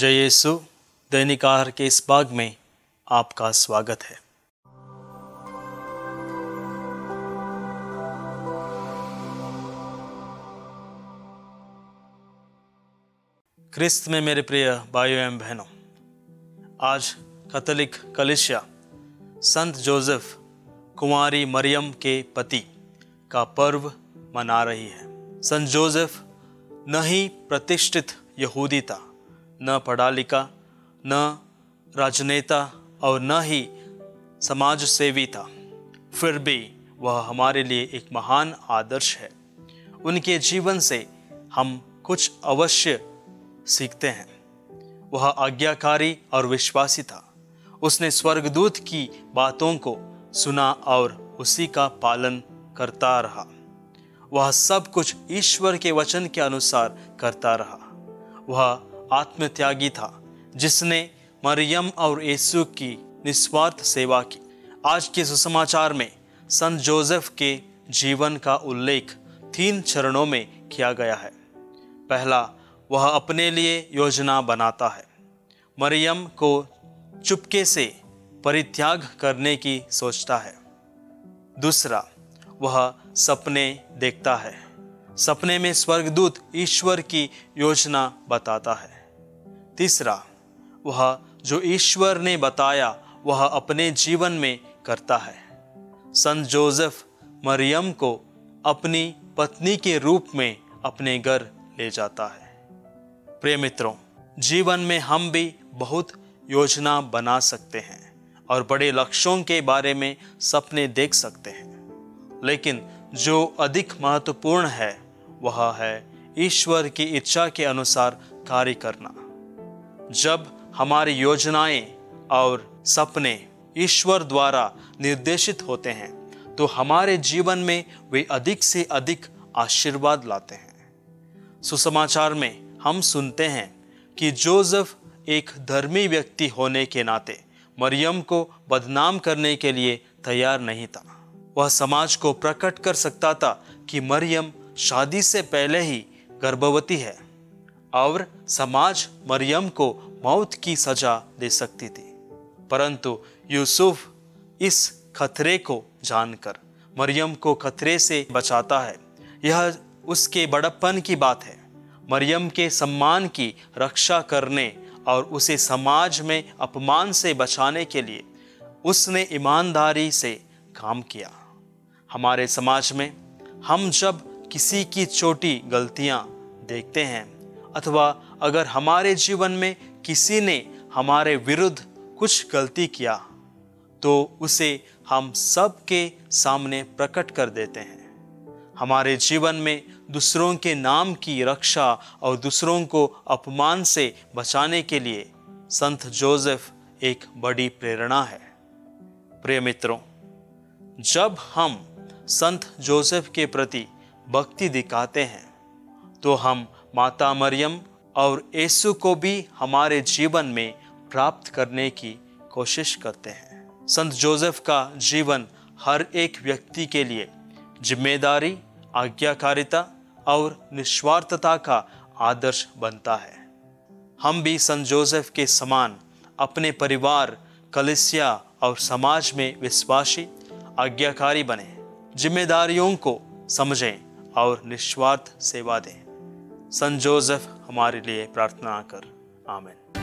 जय येसु दैनिक आहार के इस भाग में आपका स्वागत है। क्रिस्त में मेरे प्रिय भाइयों एवं बहनों, आज काथलिक कलीसिया संत जोसेफ कुमारी मरियम के पति का पर्व मना रही है। संत जोसेफ न ही प्रतिष्ठित यहूदी था, न पढ़ा लिखा, न राजनेता और न ही समाज सेवी था। फिर भी वह हमारे लिए एक महान आदर्श है। उनके जीवन से हम कुछ अवश्य सीखते हैं। वह आज्ञाकारी और विश्वासी था। उसने स्वर्गदूत की बातों को सुना और उसी का पालन करता रहा। वह सब कुछ ईश्वर के वचन के अनुसार करता रहा। वह आत्मत्यागी था, जिसने मरियम और यीशु की निस्वार्थ सेवा की। आज के सुसमाचार में संत जोसेफ के जीवन का उल्लेख 3 चरणों में किया गया है। पहला, वह अपने लिए योजना बनाता है। मरियम को चुपके से परित्याग करने की सोचता है। दूसरा, वह सपने देखता है। सपने में स्वर्गदूत ईश्वर की योजना बताता है। तीसरा, वह जो ईश्वर ने बताया वह अपने जीवन में करता है। संत जोसेफ मरियम को अपनी पत्नी के रूप में अपने घर ले जाता है। प्रिय मित्रों, जीवन में हम भी बहुत योजना बना सकते हैं और बड़े लक्ष्यों के बारे में सपने देख सकते हैं, लेकिन जो अधिक महत्वपूर्ण है वह है ईश्वर की इच्छा के अनुसार कार्य करना। जब हमारी योजनाएं और सपने ईश्वर द्वारा निर्देशित होते हैं तो हमारे जीवन में वे अधिक से अधिक आशीर्वाद लाते हैं। सुसमाचार में हम सुनते हैं कि जोसेफ एक धर्मी व्यक्ति होने के नाते मरियम को बदनाम करने के लिए तैयार नहीं था। वह समाज को प्रकट कर सकता था कि मरियम शादी से पहले ही गर्भवती है और समाज मरियम को मौत की सजा दे सकती थी। परंतु यूसुफ इस खतरे को जानकर मरियम को खतरे से बचाता है। यह उसके बड़प्पन की बात है। मरियम के सम्मान की रक्षा करने और उसे समाज में अपमान से बचाने के लिए उसने ईमानदारी से काम किया। हमारे समाज में हम जब किसी की छोटी गलतियां देखते हैं अथवा अगर हमारे जीवन में किसी ने हमारे विरुद्ध कुछ गलती किया तो उसे हम सबके सामने प्रकट कर देते हैं। हमारे जीवन में दूसरों के नाम की रक्षा और दूसरों को अपमान से बचाने के लिए संत जोसेफ एक बड़ी प्रेरणा है। प्रिय मित्रों, जब हम संत जोसेफ के प्रति भक्ति दिखाते हैं तो हम माता मरियम और यीशु को भी हमारे जीवन में प्राप्त करने की कोशिश करते हैं। संत जोसेफ का जीवन हर एक व्यक्ति के लिए जिम्मेदारी, आज्ञाकारिता और निस्वार्थता का आदर्श बनता है। हम भी संत जोसेफ के समान अपने परिवार, कलीसिया और समाज में विश्वासी, आज्ञाकारी बने, जिम्मेदारियों को समझें और निस्वार्थ सेवा दें। संत जोसेफ हमारे लिए प्रार्थना कर। आमीन।